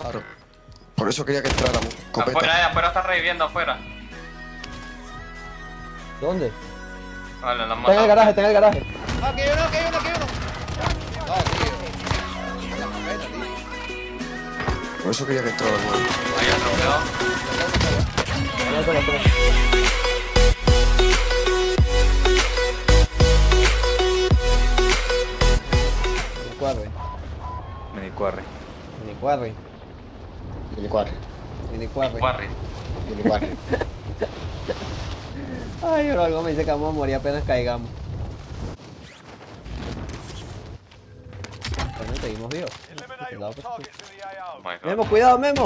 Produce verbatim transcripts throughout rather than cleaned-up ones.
Claro. Por eso quería que entráramos. Copeta. Afuera, eh, afuera está reviviendo, afuera. ¿Dónde? Vale, la está en el garaje, está en el garaje. Ah, que hay uno, que hay uno, que hay uno. Ah, tío. La copeta, tío. Por eso quería que entráramos. Ahí otro, cuidado. Minicuarre. Minicuarre. Minicuarre. Minicuarre. Minicuarre. Minicuarre. Ay, pero algo me dice que vamos a morir apenas caigamos. Realmente seguimos vivos. Cuidado, pues. Memo, cuidado, Memo.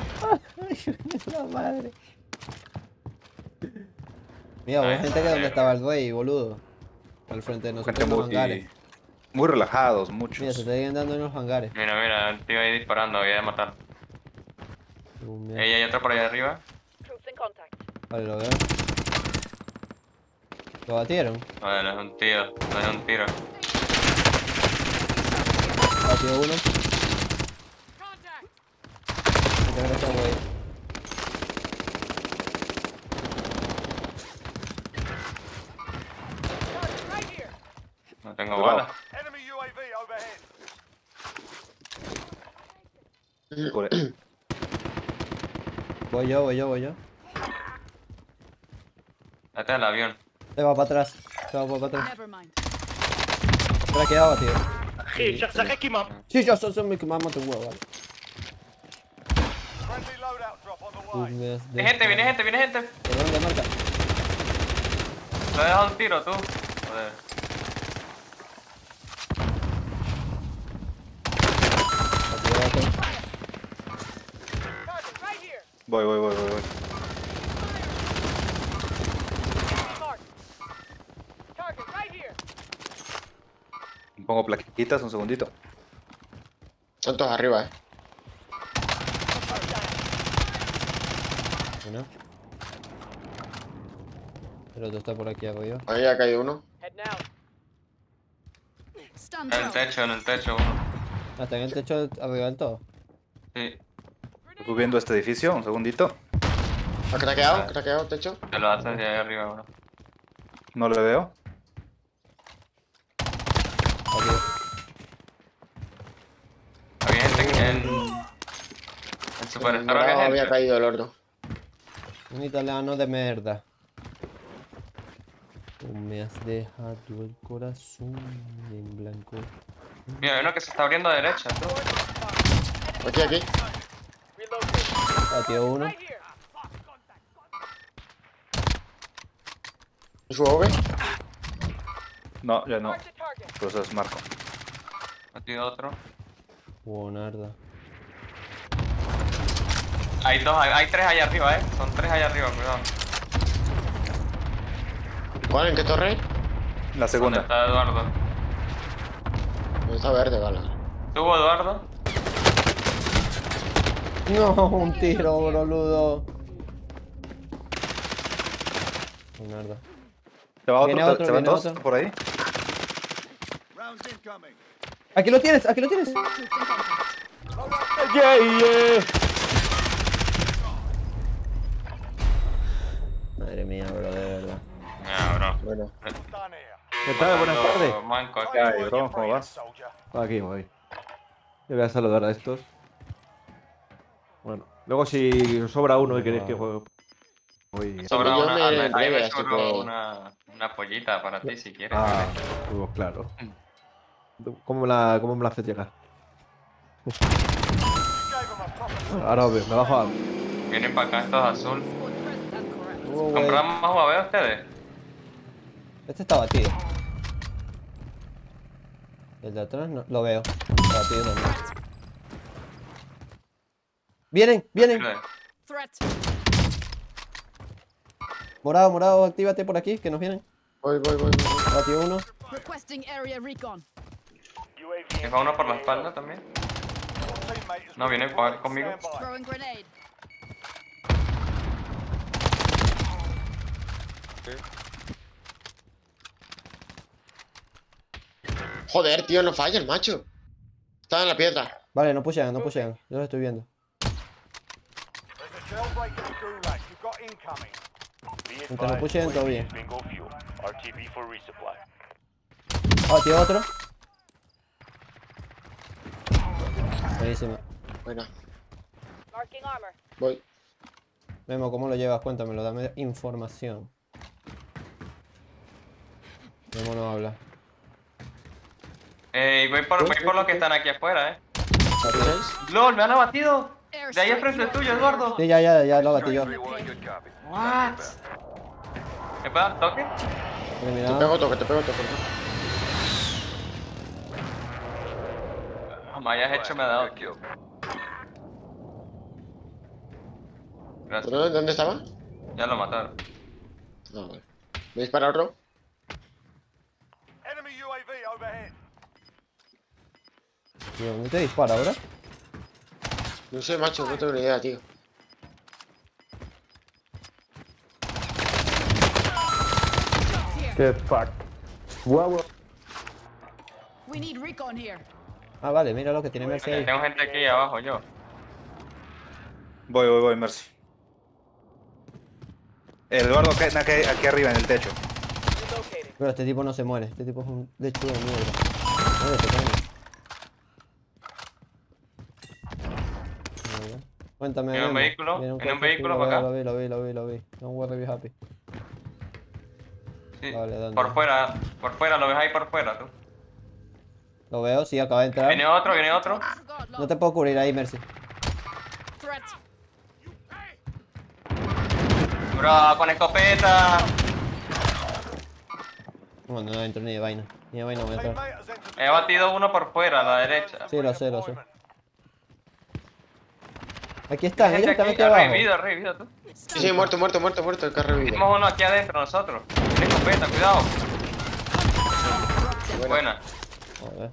Ay, la madre. Mira, hubo gente que donde estaba el güey, boludo. Al frente de nosotros en los hangares. Muy relajados, muchos. Mira, se siguen dando en los hangares. Mira, mira, el tío ahí disparando, voy a matar. Ella hay otra por allá arriba. Vale, lo veo. ¿Lo batieron? Vale, es un tío, no es un tiro. Batió uno. No tengo balas. Voy yo, voy yo, voy yo. Acá el avión. Se va para atrás. Se va para atrás. Espera, quedaba, tío. Sí, ya saqué aquí, mam. Sí, ya soy mi que mamá te huevo, vale. Viene gente, viene gente, viene gente. ¿Por dónde marca? Te he dejado un tiro, tú. Joder. Voy, voy, voy, voy, voy. Pongo plaquitas un segundito. Son todos arriba, eh. Uno. El otro está por aquí, hago yo. Ahí ha caído uno. En el techo, en el techo uno. Ah, está en el techo arriba del todo. Sí. Estoy subiendo este edificio, un segundito. ¿Ha craqueado? ¿Craqueado el techo? Te lo haces de ahí arriba, bro. No lo veo. Había gente en... en Superstar había gente. Había caído el horno. Un italiano de mierda. Tú me has dejado el corazón en blanco. Mira, hay uno que se está abriendo a derecha, tú. Aquí, aquí. Batió uno. ¿Es U A V? No, ya no. Entonces marco. Batió otro. Buenarda. Hay dos, hay, hay tres allá arriba, eh. Son tres allá arriba, cuidado. ¿Cuál? ¿En qué torre? La segunda. ¿Dónde está Eduardo? ¿Dónde está verde, bala? ¿Tuvo Eduardo? No, un tiro, boludo. Mierda. ¿Se va otro? ¿Se van dos por ahí? Aquí lo tienes, aquí lo tienes. Yeah, yeah. Madre mía, bro, de verdad. Ya, bro. Bueno. ¿Qué tal? Buenas tardes. Manco, ¿qué hay, bro? ¿Cómo vas? Aquí voy. Yo voy a saludar a estos. Bueno, luego si sobra uno y queréis que juegue. Uy, sobra una, me, a mí me sobró una, una pollita para ti si quieres. Ah, pues claro. ¿Cómo me la, cómo me la haces llegar? Ahora obvio, me bajo a... Vienen para acá estos azul. Oh, ¿compraron más U A V a ustedes? Este está batido. El de atrás no lo veo. Está batido también. Vienen, vienen. Morado, morado, actívate por aquí, que nos vienen. Voy, voy, voy. Batió uno. Deja uno por la espalda también. No, viene conmigo. Joder, tío, no falles, macho. Estaba en la piedra. Vale, no pushean, no pushean. Yo lo estoy viendo. Mientras no pushean, todo bien. Oh, tío, otro. Buenísimo. Buena. Voy. Memo, ¿cómo lo llevas? Cuéntamelo, dame información. Memo no habla. Ey, voy por, voy por los que están aquí afuera, eh. ¡Lol! ¡Me han abatido! De ahí al frente tuyo, Eduardo. Sí, ya, ya, ya lo abatí yo. What? ¿Me pegan toque? Te pego toque, te pego toque. No me hayas hecho, me ha dado. Gracias. ¿Dónde estaba? Ya lo mataron. No, vale. ¿Veis para otro? Tío, ¿dónde te dispara ahora? No sé, macho, no tengo ni idea, tío. Qué fuck. Guau. Ah, vale, mira lo que tiene Mercy ahí. Tengo gente aquí abajo, yo. Voy, voy, voy, Mercy. Eduardo, aquí, aquí arriba, en el techo. Pero este tipo no se muere, este tipo es un lechudo de mierda. Muérete, coño. Cuéntame. ¿En un vehículo? ¿En un vehículo para acá? Lo vi, lo vi, lo vi, lo vi. Don't worry, be happy. Sí, vale, ¿dónde? Por fuera, por fuera, lo ves ahí por fuera, tú. Lo veo, sí, acaba de entrar. Viene otro, viene otro. No te puedo cubrir ahí, Mercy. Bro, con escopeta. Bueno, no entro ni de vaina. Ni de vaina voy a entrar. He batido uno por fuera, a la derecha. Sí, lo sé, lo sé. Aquí están, ellos están aquí abajo. Revivido, revivido, tú. Sí, sí, muerto, muerto, muerto, muerto, el que ha revivido. Tenemos uno aquí adentro nosotros. Con escopeta, cuidado. Buena. Buena. Joder.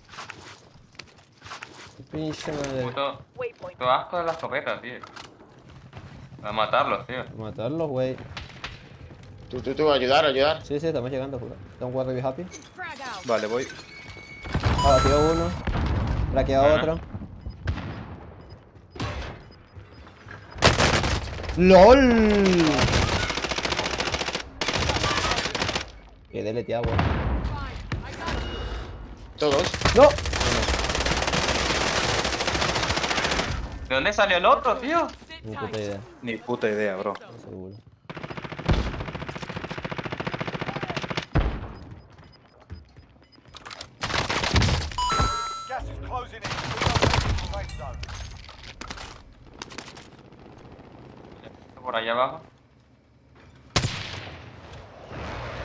Qué pinche madre. Puto, puto asco de la escopeta, tío. A matarlos, tío. A matarlos, güey. Tú, tú, tú, ayudar, ayudar. Sí, sí, estamos llegando, güey. Don't worry, be happy. Vale, voy. Ah, batido uno. Braqueado bueno. Otro. ¡LOL! Que deleteado, güey. ¿Todos? ¡No! Bueno. ¿De dónde salió el otro, tío? Ni puta idea. Ni puta idea, bro. Seguro. Por allá abajo.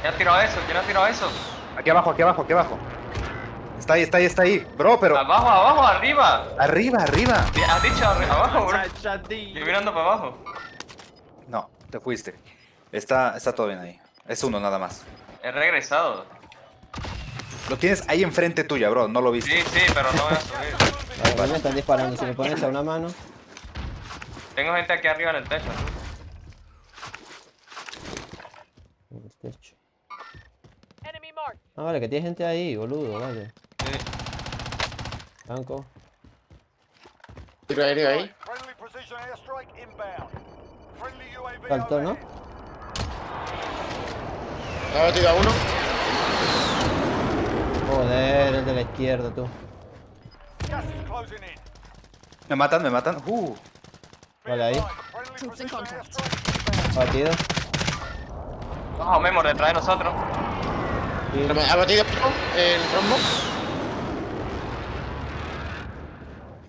¿Quién ha tirado eso? ¿Quién ha tirado eso? Aquí abajo, aquí abajo, aquí abajo. Está ahí, está ahí, está ahí. Bro, pero... Abajo, abajo, arriba. Arriba, arriba. Has dicho abajo, bro. Estoy mirando para abajo. No, te fuiste. Está, está todo bien ahí. Es uno nada más. He regresado. Lo tienes ahí enfrente tuya, bro. No lo viste. Sí, sí, pero no voy a subir. A ver, vale, me están disparando. Si me pones a una mano. Tengo gente aquí arriba en el techo. En el techo. Ah, vale, que tiene gente ahí, boludo, vale. Sí. Blanco. Tiro aéreo ahí. Faltó, ¿no? Ahora tira uno. Joder, el de la izquierda, tú. Me matan, me matan. Uh. Vale, ahí. Abatido. Vamos, Memo, detrás de nosotros. Sí. ¿Ha batido el rombo?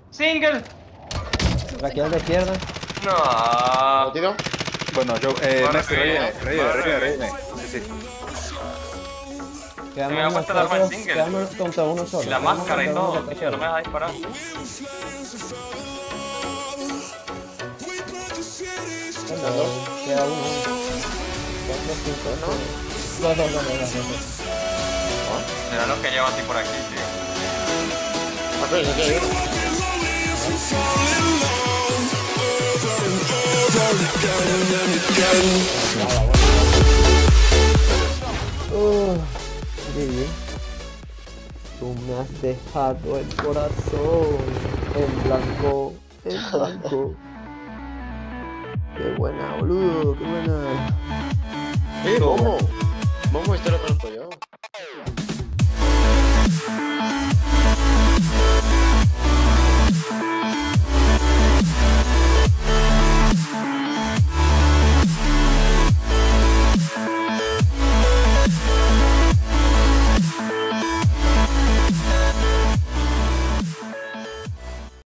Single. Raqueado de izquierda. No. ¿Ha batido? Bueno, yo. Eh, no, revive, revive, revive. Sí, sí. Quedamos, me va a costar armar el single. Quedamos contra uno solo. Y la máscara y todo. No me vas a disparar. Bueno, queda uno. Cuatro, cinco, ¿no? No, no, no, no, no, no. Será los que llevan así por aquí, tío. Uh, Tú me has dejado el corazón en blanco, en blanco. Qué buena, boludo, qué buena. ¿Cómo? Vamos a estar a